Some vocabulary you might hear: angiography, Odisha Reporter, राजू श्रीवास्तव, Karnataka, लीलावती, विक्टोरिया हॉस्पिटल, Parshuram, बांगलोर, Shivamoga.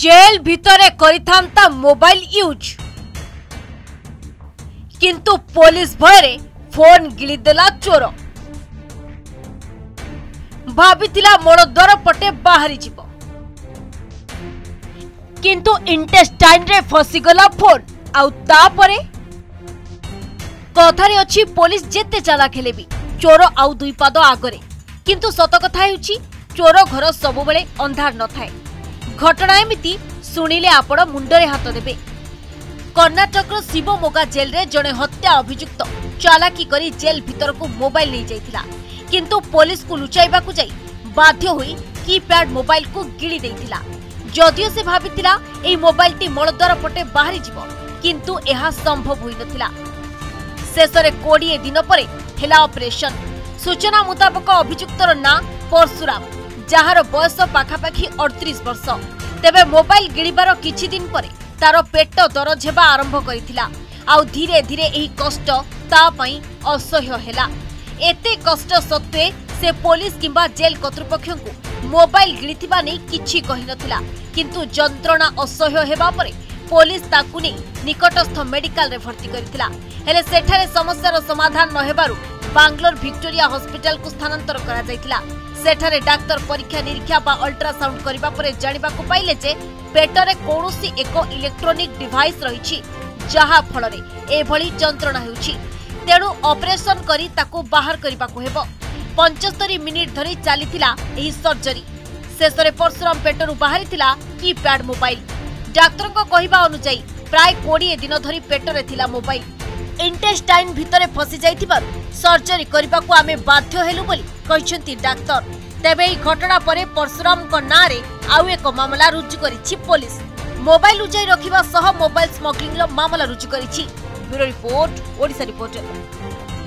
Jail भितरे करिथांता mobile use किंतु पुलिस भयरे फोन गिलीदेला चोर भाभीला मोड़ द्वार पटे बाहरी जीव किंतु इंटेस्टाइन रे फसीगला फोन आउ तापरे कथारे अच्छी पुलिस जेते चाला खेले भी चोर आउ दुई पाद आगरे किंतु सत कथा होउची चोर घर सब बेले अंधार न थाए घटना एमती शुणिले आपण मुंडरे हाथ देबे। कर्णाटक शिवमोगा जेल रे जने हत्या अभियुक्त चालाकी करी जेल भीतर को मोबाइल ले जाइथिला किंतु पुलिस को लुचाइबा को जाई बाध्य होई कीपैड मोबाइल को गिली देइथिला। जदियो से भाबितिला ए मोबाइल टी मळद्वार पटे बाहरी जीवो किंतु एहा संभव होई नथिला। शेषरे 20 दिन परे हेला ऑपरेशन। सूचना मुताबिक अभियुक्तर ना परशुराम जार बयस पाखापाखी 38 वर्ष। तेबे मोबाइल गिड़बार किछि दिन पर तार पेट दरज हेबा आरंभ करिथिला आ धीरे धीरे एही कष्ट ता पई असह्य हेला। एते कष्ट सत्वे से पुलिस किंबा जेल कर्तृपक्ष को मोबाइल गिड़िथिबा नै किछि कहि नथिला किंतु जंत्रणा असह्य हेबा पर पुलिस ताकु नै निकटस्थ मेडिकल रे भर्ती करिथिला। हेले सेठारे समस्यार समाधान न हेबारु बांगलोर विक्टोरिया हॉस्पिटल को स्थानांतर करा जायतिला। सेठारे डाक्तर परीक्षा निरीक्षा बा अल्ट्रासाउंड करिबा परे जानिबा को पाइले जे पेटरे कोनोसी एको इलेक्ट्रोनिक डिवाइस रहिछि जहा फलरे ए भली जंत्रणा हेउछि। तेणु ऑपरेशन करी ताको बाहर करिबा को हेबो। 75 मिनिट धरि चालिथिला एही सर्जरी। शेषरे परशुराम पेटरु बाहरिथिला कीपैड मोबाइल। डाक्तरक कहिबा अनुसार प्राय 20 दिन धरि पेटरे थिला मोबाइल। इंटेस्टाइन भितरे फसी जाइथिबा सर्जरी करने को आमे बाध्य हेलु बोली कहिसेंती डाक्टर। तेबे ई घटना परे परशुराम को नारे आउ एक मामला रुजु करिछि पुलिस। मोबाइल उजाई रखिबा सह मोबाइल स्मगलिंग रो मामला रुजु करिछि। Bureau report, Odisha reporter.